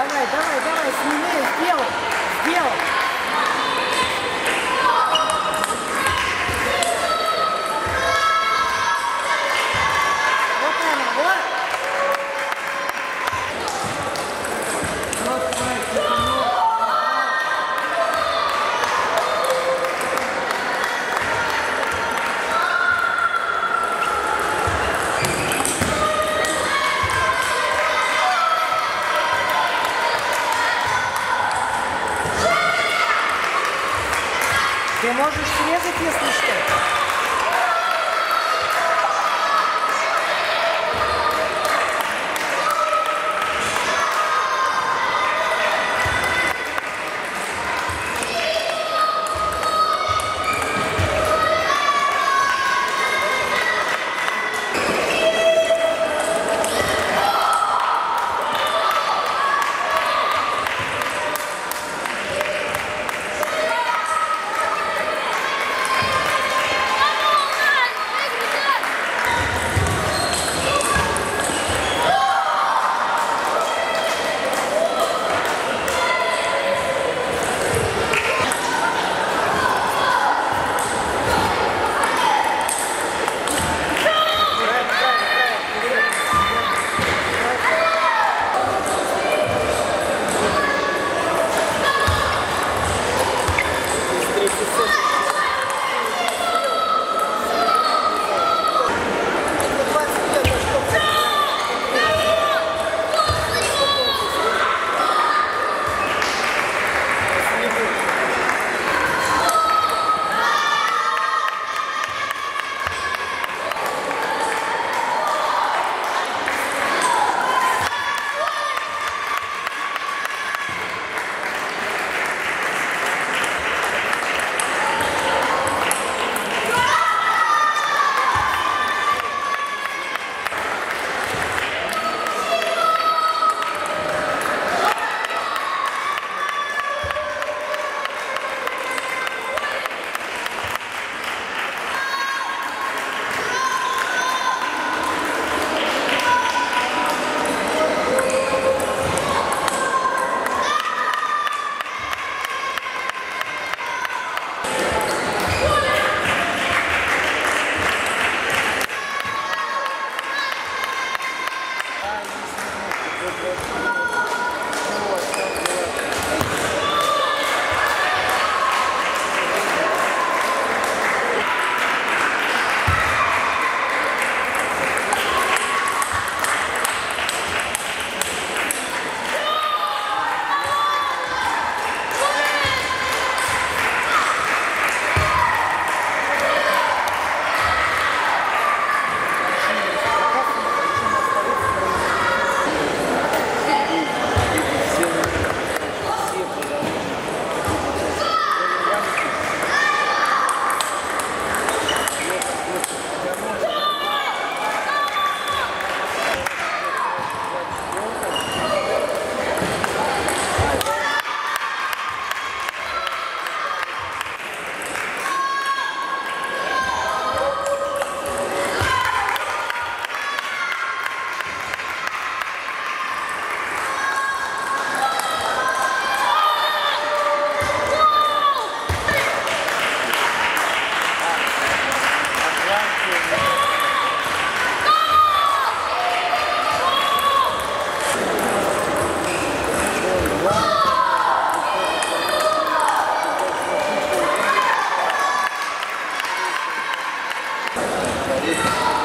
Давай, давай, давай, смелее, сделай, сделай. Ты можешь срезать, если что.